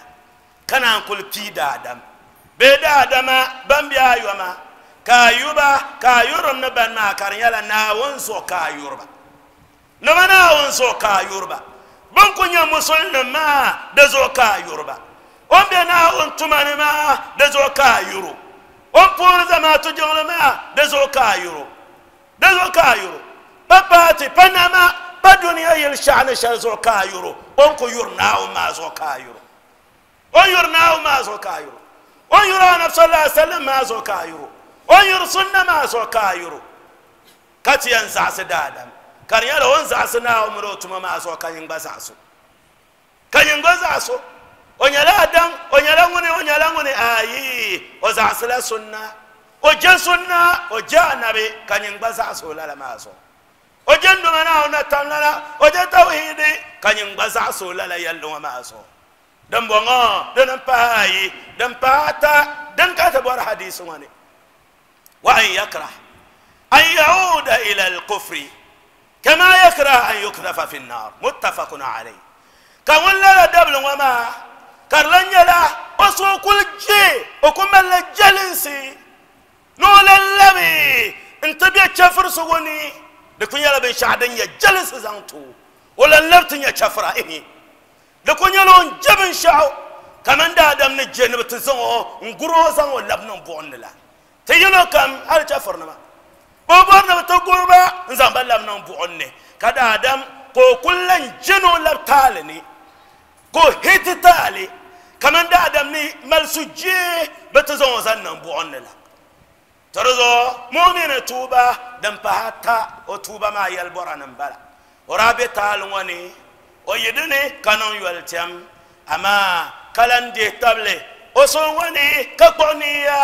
كان أنقول في دادم بدادم بمبيا يوما كايوبا كايورم نبان ما كاريالا ناونسو كايوربا نما ناونسو كايوربا بنكونيا مسلم ما دزو كايوربا ومبينا أنتمان ما دزو كايورو ومبورزا ما تجول ما دزو كايورو دزو كايرو باباتي بنما بدنيا يلشان شازو كايرو اونكو يورناو ما زو كايرو او يورناو ما زو كايرو او يورا نفس الله صلى الله عليه وسلم ما زو كايرو ويرسلنا ما سو كايرو كاتيان ساس دادم كاريالا ونساس ناو مروتما ما سو كاينباساسو كاينباساسو onyala adam onyala ngone ayi ozasala sunna oje nabe kanyingbasaso lala maso oje ndoma nawo natanala oje tawhidi kanyingbasaso lala yalloma maso dan bongo dan pai dan pata dan kata bar hadis ngone وأن يكره أن يعود إلى الكفر كما يكره أن يقذف في النار متفق عليه كون لا دبل وما كرلن يلا أسوق الجي وكمل الجلنسي نول اللبي انت بيتشفر سوني لكن يلا بيشعدن يجلس زنتو ولا اللبتن يتشفر إني لكن يلا نجبن شعو كمان دا دم نجي نبتزنو نقروزن ولبنن بون لله تيجينا كم على جفرنا ما ببرنا بتقول ما نزبل لنا نبوعني كذا آدم كو كلن جنو لبتالني كو هيت تالي كمان ده آدم ني ملسوجي بتزوجنا نبوعني لا ترزو مؤمن توبة دم بحتا وتوبة ما يلبر نبلا ورابي تالوني ويدني كانوا يلتم أما كلندي تبلي وصوني كبنية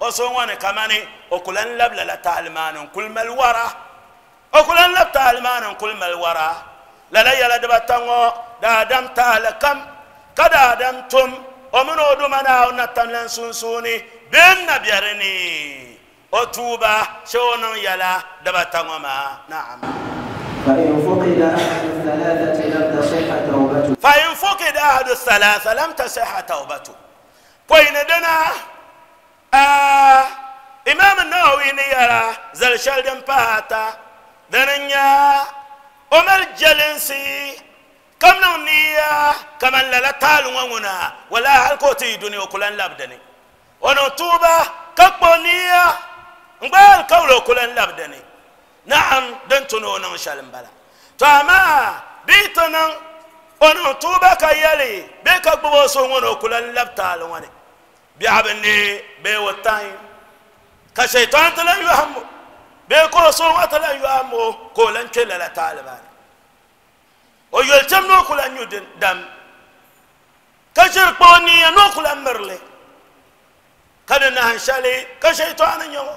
وصوان كماني وكلن لبلا لا تعلمان كل ما الورى وكلن لب تعلمان كل ما الورى لا لا يلا دبتانو دا دم تعلكم كدا دمتم ومن ودمنا ونتملن سنسوني بين بيرني وتوبة شون يلا دبتانو ما نعم فإن فقد أحد الثلاثة لم تصح توبته فإن فقد أحد الثلاثة لم تصح توبته وإن دنا إمام النووي نيرا زل شلدن باتا دنيا أمر جلنسي كم نونيا كمان لا تعلمونا ولا هالكوتي دنيا وكلن لابدني ونطوبة كبونيا مبال كولو كلن لابدني نعم دنتنو نشالن بلا تاما بيتنا ونطوبة كيالي بيك بوسونو كلن لابتالوني بيعبني بيوتاين كشيطان تلا يهمو بيكو صوما تلا يهمو كولن كلا لا طالبان ويلتم نو كولن يدن دم كشر بوني نو كولن مرلي كدنا هنشالي كشيطان يو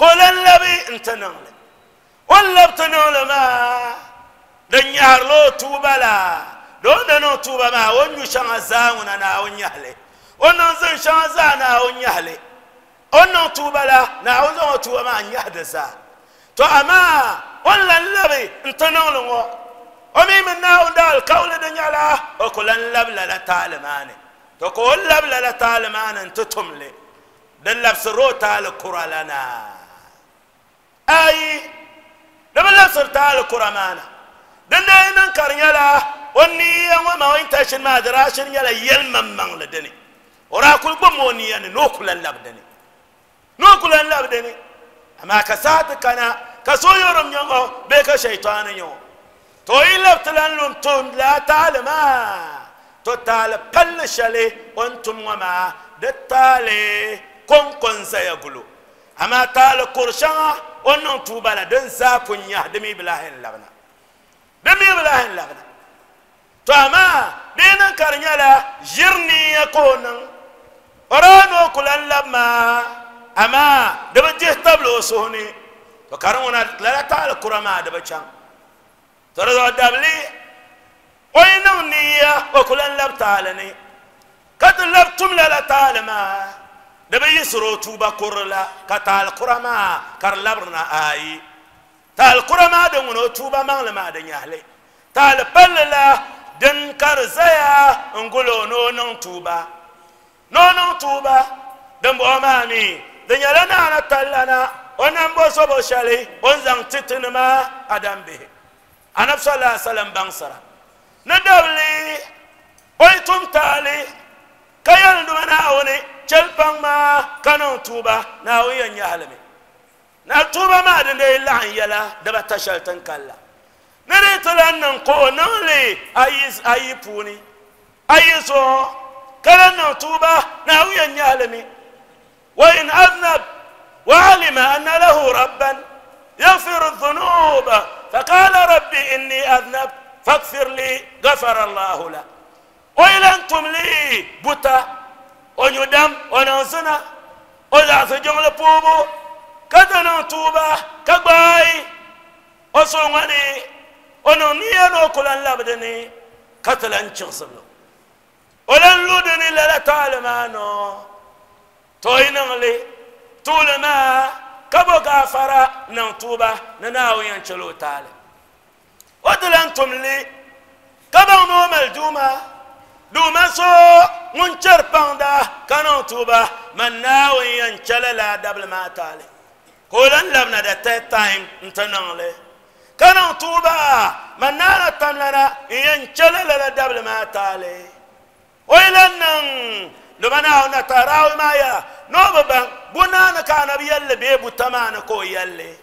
كولن لبي انت نغلي ولا بتنول ما دنيار لو توبلا دون نو توبا ما ونيو شانزاونا نا ونيالي wannan zan sha za na wani hale wannan tubala na wannan tuba ma an yahdasa to amma wannan labe intanolun wa umi min na wanda alqaul dan yala wa kullan labla la ta'lamani to kull labla la ta'lamani antumle dan labsuro ta'al quralana ai dan labsur ta'al quramana dan dai nan karnyala wani yan wa ma wani tashin madrashin yala yalman man ladani orakul bomoni yani no kulan labdani ama kasat kana kasoyorom nyango be ka shaytan nyo to ilabtalan lum tum la talama to tal pal shale antum wama de tale konkon sayagulu ama tal qursha onon tubala den sapun ya demi bilahin labna to ama denan karnyala jirni yakonan orano kulan lama ama daba jehtablo sohni to karona la ta'al qurama daba chan toro dabli oyna niya wa kulan lab ta'alani kat lab tum la ta'alama daba yisro tuba qurla kat al qurama kar labrna ai ta'al qurama da mun tuba manglama da yahle ta'al balla dan karzaya ngulo no non tuba dan bomani dan yalana na tallana onan bo sobo shali onzan titinma adambe anab sallallahu alaihi wasallam bansara nadawli oytum tali kayan duna awne chelpang ma kanon tuba na wiyan yahalme na tuba ma dan illa yala daba tashaltan kala nare talannan ko nanle ayi puni ayi so kalanna tuba na wiyan yalami wa in adnab wa توبة، فقال ربي إني أذنبت فاغفر لي، غفر الله له. ويلنتم لي بوتا ونيدم ونزنا ولا سجون لبوبو كدنا توبة كباي وصومني ونوني أنا كل الله بدني قتلن شخصنا ولن لودني لا تعلم أنه توينغلي طول ما كبو غفرة نتوبة نناوي أنشلو تعالى ودلنتم لي كبو نوم الجمعة دوما سو منشر باندا كانون توبا من ناوي ينشل لا دبل ما تالي كولن لبنا دا تيت تايم انتنالي كانون توبا من نالا تملنا ينشل لا دبل ما تالي ويلنن لبنا ونتراوي مايا نوبا بنانا كان بيالي بيبو تمانا كو يالي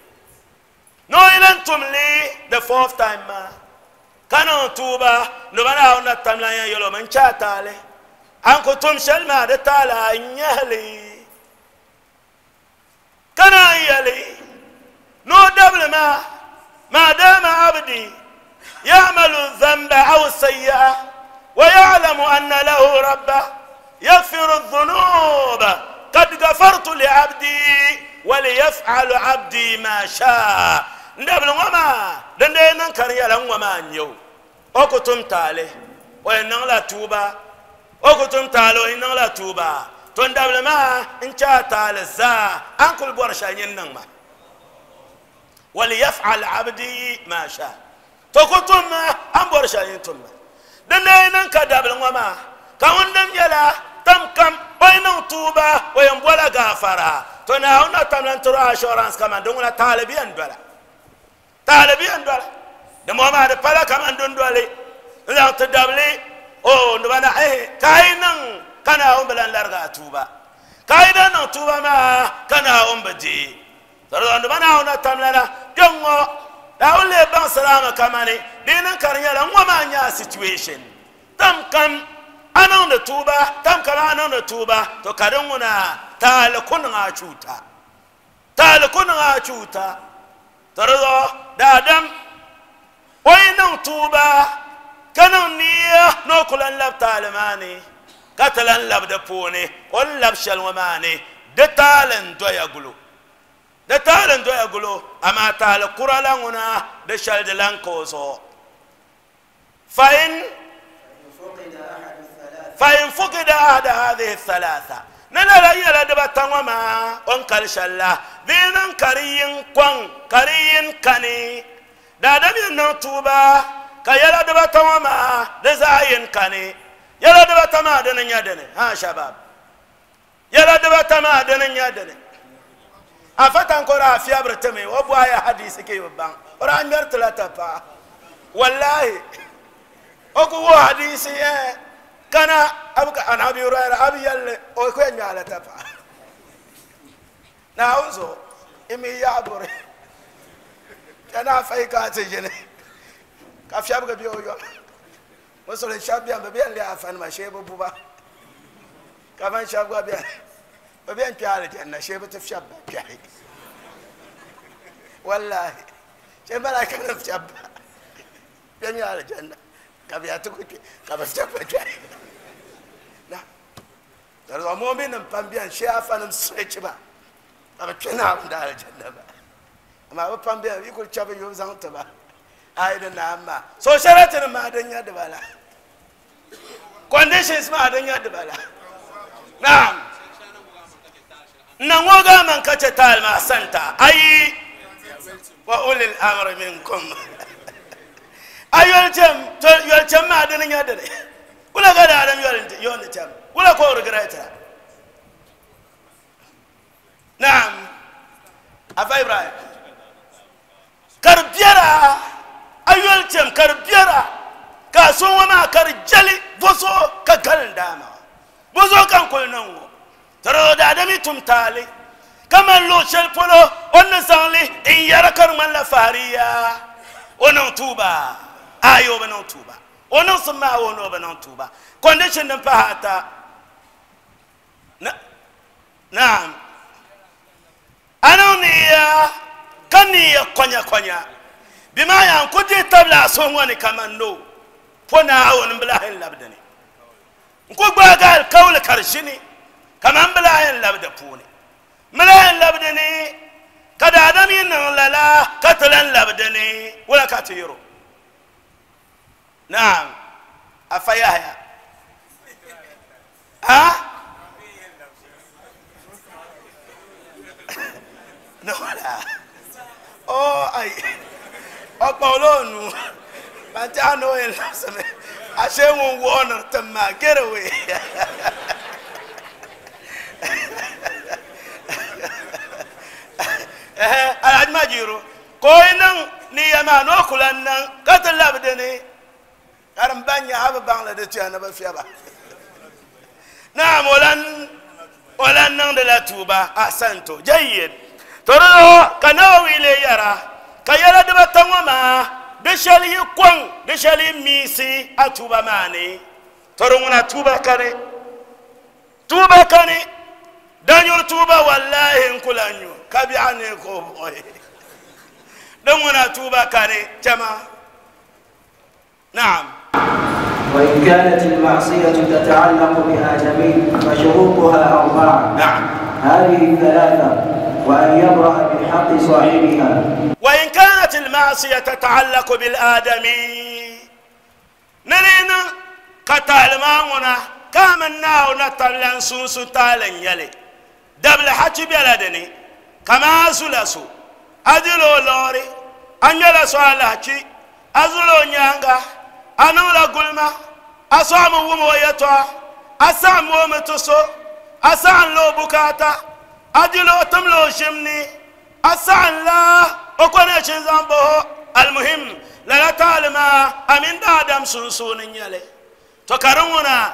نو يلنتم لي the fourth time ما كانوا توبا لبنا هنا تملأ يلو من شاتاله أنكم تمشل ما دتاله يهلي كنا يهلي نو دبل ما دام عبدي يعمل الذنب أو السيئة ويعلم أن له ربه يغفر الذنوب قد غفرت لعبدي وليفعل عبدي ما شاء دبل وما دندنا كريالا وما نيو أكتم تالي وإننا لا توبة أكتم تالي وإننا لا توبة تندبل ما إن شاء تالي الزا أنكل بورشا ينما وليفعل عبدي ما شاء تكتم ما أم بورشا ينتم دندنا كدبل وما كوندم يلا تم كم وإننا توبة وينبولا غافرة تناهونا تملن ترى أشورانس كمان دوننا تالي بيان بلا طالبين دول دمو ما دفلا كمان دون دولي لا تدبلي او نبانا ايه كاينن كاناهم بلان لارغا توبا كاينن توبا ما كاناهم بدي ترى نبانا هنا تملنا جمو داولي بان سلام كماني دينن كاريلا وما نيا سيتويشن تم كان انا نتوبا تم كان انا نتوبا تو كاروننا تالكون غا تشوتا ترى دادم وين توبا كانوا نيا نقول ان لب تعلماني قتل ان لب دبوني ولا بشل وماني دتالن دو يقولوا اما تعال القرى لنا دشل دلان كوزو فإن فقد أحد هذه الثلاثة نلا يلا دبتا وما انكر شلا دينن كارين كون كارين كاني دادم نتوبا كيلا دبتا وما دزاين كاني يلا دبتا ما دنيادني ها شباب يلا دبتا ما دنيادني افتن كورا في ابرتمي وبوايا حديث كي وبان قران مرتلا تفا والله اكو حديث كان أنا أبي هريرة أبي يل أو كوين على تبع نعوزه إمي يعبر أنا في كاتي جني كافشاب كبيو يوم وصل الشاب يوم ببيع لي عفان ما شيء ببوبا كمان شاب ببيع بيعلي أنا شيء بتفشاب بيعي والله شيء بلا كنا فشاب بيعي على جنة كبيعتك كبشاب بيعي ترى مؤمن بامبيان شاف أنا مسرّجبا، أبى كنا عند الجنة با، أما أبى بامبيان يقول شاب يوم زانت با، هاي النعمة، سوشيالاتنا ما أدنيا دبلا، conditions ما أدنيا دبلا، نعم، نعوجا من كتال ما سنتا، أي وأولي الأمر منكم، أي الجم ما أدنيا دبلا، ولا غير هذا يولجم. ولا كور قريتها نعم أبا إبراهيم كربيرا أيولتم كربيرا كاسو وما كرجلي بوسو كقل داما بوسو كان كل نوع ترى دادمي تمتالي كما لو شلبلو ونزالي إن يرى كرم اللفارية ونوتوبا أيو بنوتوبا ونسمع ونوبنوتوبا condition نبهاتا نعم أنا نيا كنيا كونيا بما ينكدي تبلا سووني كمان نو فنا عون بلاهن لابدني نكوب قال قول كرشني كمان بلاهن لابد فوني ملاهن لابدني كذا آدم ينلا كتلن لابدني ولا كتيرو نعم أفياها ها نولا أو أي أقولون بنتانو يلبسني عشان وون تما جروي أنا ما جيرو كونن نيما نأكلن كتلا بدني أرم بني هذا بنغلاديش أنا بفيها نعم ولا نندلا توبا أحسنتو جيد ترى كناوي ليرا كيرا دبتموا ما دشالي قن دشالي ميسي أتوبا ماني ترونا توبا كني دانيور توبا والله إنكلانيو كبي عني كوبوي دمونا توبا كني جما نعم. وإن كانت المعصية تتعلق بها جميل فشروطها أربعة. نعم. هذه الثلاثة وأن يبرأ بالحق صاحبها. وإن كانت المعصية تتعلق بالآدمي نرينا قتال مامنا كامنا ونطلن سوس تالن يلي دبل حكي بلدني كما سلسو أدلو لوري أنجل سوالحكي أزلو نيانغا أنا لا قلما أسام وم ويتوا أسام وم تسو أسام لو بكاتا أدلو تملو شمني أسام لا أكون شنزامبه المهم لا تعلما أمين دادم سنسون يلي تكرمنا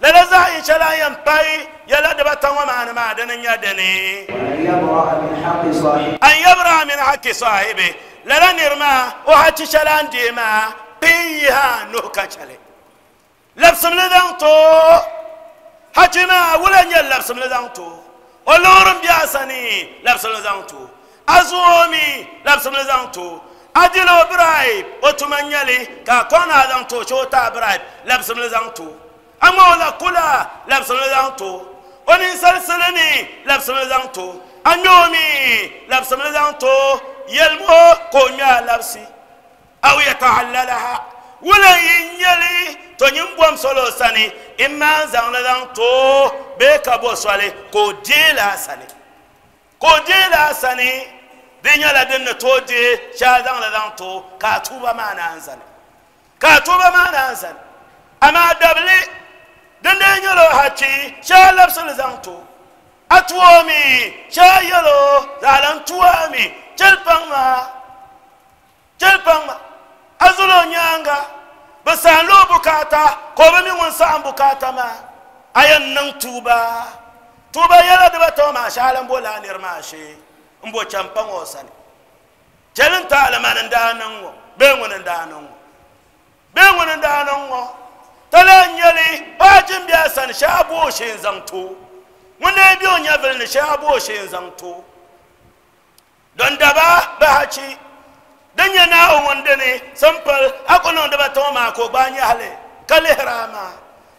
لا زعين شلا ينباي يلا دبتوا معنا ما دنين يدني أن يبرأ من حق صاحبه لا نرما وحتى شلا ديما بيها نوكشلي لبس من دانتو حجما ولا نلبس ملزانتو ولورم بياساني لبس ملزانتو ازومي لبس ملزانتو ادلو برايب وتمنيلي كاكونا زانتو شوتا برايب لبس ملزانتو اما ولا كولا لبس ملزانتو وني سلسلني لبس ملزانتو انومي لبس ملزانتو يلمو كونيا لبسي او يتعللها ولا ينيلي تنيمبوم سولو ساني إما زعلان تو بكابو سالي كوديلا سالي كوديلا سالي دنيا لدينا تودي شازعلان تو كاتوبا ما نانسالي كاتوبا ما نانسالي أما دبلي دنيا لو هاتي شالاب سلزان تو أتوامي شايلو زعلان توامي جلبان ما أزلو نيانغا بسان لو بكاتا كوبمي ونسان بكاتا ما أين ننتوبا توبا يلا دبتو ما شالا مبولا نرماشي مبو چمبان وصاني جلن تالما نندانو بيمو نندانو تلان يلي واجم بياسان شابو شينزانتو ونبيو نيفلن شابو شينزانتو دون دبا بحشي دنيا ناو وندني سمبل أكون عندما توما كوباني عليه كلهراما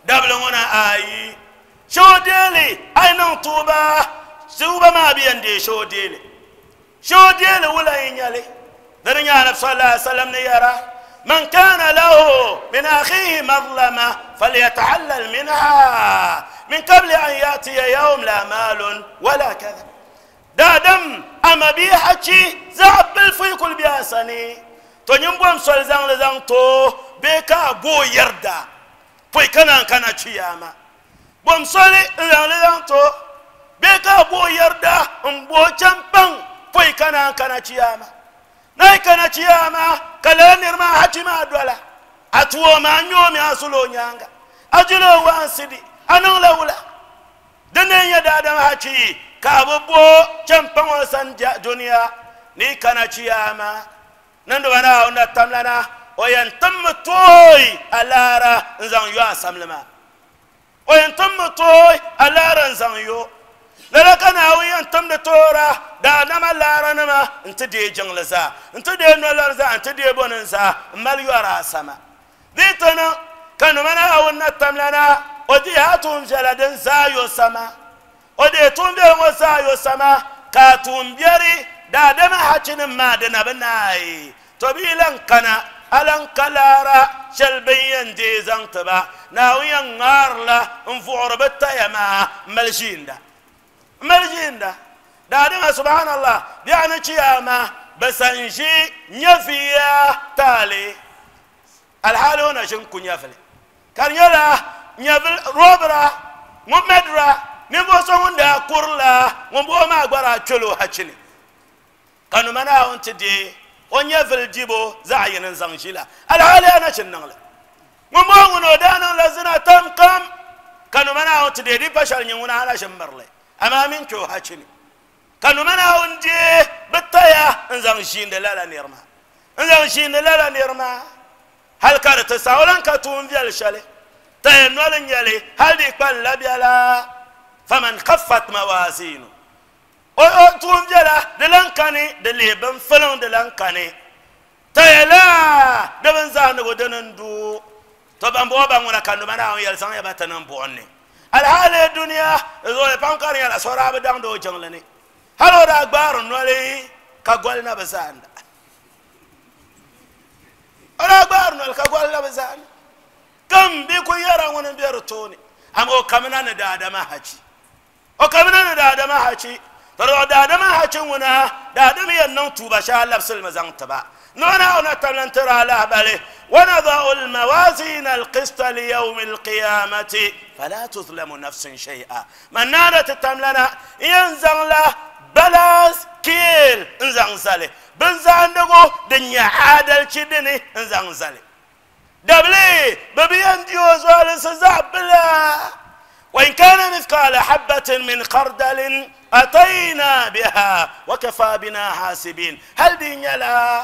دبلونا أي شو ديلي أي نطوبة سوبا ما بيندي شو ديلي ولا ينالي دنيا نبي صلى الله عليه وسلم نيرا من كان له من أخيه مظلمة فليتحلل منها من قبل أن يأتي يوم لا مال ولا كذا دادم أما بي حكي زعب الفيق البياساني تنبوم سلزان لزان تو بيكا بو يردا فيكنا كنا تشياما بوم سولي لزان تو بيكا بو يردا بو جمبان فيكنا كنا تشياما نايكنا تشياما كلانير ما حكي ما دولا أتوما نيومي أسولو نيانغا أجلو وانسدي أنا لا ولا دنيا دادم هاتي كابو جنبان وسان دنيا ني كنا تياما نندوانا هنا تملنا وينتم توي ألارا نزان يا سملما وينتم توي ألارا نزان يو لكن هاوي أنتم لتورا دادم ألارا نما أنت دي جنلزا أنت دي نلزا أنت دي بونزا ماليو راسما ديتنا كانوا منا هنا تملنا وديهاتهم جلدن زايو سما وديتون بهم زايو سما كاتون بيري دادما حاجن مادنا بناي تبي لنكنا ألنكلارا شلبين ديزان تبا ناويا نارلا انفور بتيما ملجين دا دادما سبحان الله يعني كياما بسنجي نفيا تالي الحال هنا شنكو نفلي كان يلا نيفل روبرا ممدرا نيفو سوندا كورلا ومبوما غبارا تشلو هاتشني كانوا منا انت دي ونيفل جيبو زاين زانجيلا الحال انا شننغلا ممبو نودانا لازنا تام كام كانوا منا انت دي باشال نيونا انا شمرلي امامين تو هاتشني كانوا منا انت بتايا زانجين لا نيرما زانجين لا نيرما هل كانت ساولان كاتون ديال شالي تينولن يلي هل يقبل لبيلا فمن خفت موازينه او توم جلا دلانكاني دليبن فلون دلانكاني تيلا دبن زانو دنندو طبعا بوبا مونا كانو مانا يلسان يباتنن بوني الحال الدنيا زول بانكاري على سوراب داندو جنلني هلو دا اكبر نولي كغولنا بساند انا اكبر نول كغولنا بساند كم بيكون يرى وانا بيرتوني أما كمنا ندادا ما هاتي أو كمنا ندادا ما هاتي ترى دادا ما هاتي ونا دادا مي النوتو بشار لبس المزان تبع نونا ونا تملن ترى له بالي ونضع الموازين القسط ليوم القيامة فلا تظلم نفس شيئا من نادت تملنا ينزل له بلاس كيل انزانزالي بنزان دغو دنيا عادل شدني انزانزالي دبلي ببين ديوز والسزابلا وإن كان مثقال حبة من خردل أتينا بها وكفى بنا حاسبين هل دين يلا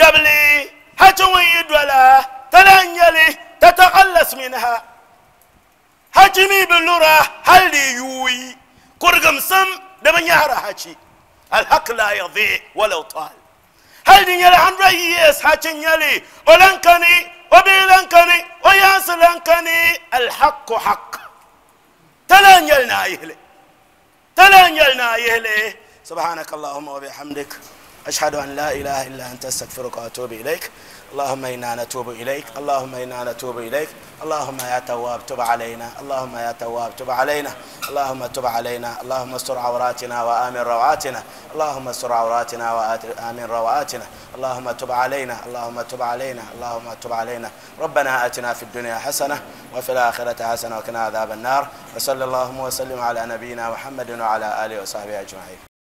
دبلي هجويد ولا تلانجلي تتقلص منها هجمي باللورا هل يوي كرغم سم دبن يهرى هجي الحق لا يضيع ولو طال هل ينال 100 years هاتين يلي ولنكني وبيلنكني وياسلنكني الحق حق تلان يلنا يهلي سبحانك اللهم وبحمدك أشهد أن لا إله إلا أنت أستغفرك وأتوب إليك اللهم إنا نتوب إليك اللهم يا تواب تب علينا اللهم تب علينا اللهم استر عوراتنا وآمن روعاتنا اللهم تب علينا ربنا آتنا في الدنيا حسنة وفي الآخرة حسنة وقنا عذاب النار وصلى اللهم وسلم على نبينا محمد وعلى آله وصحبه أجمعين.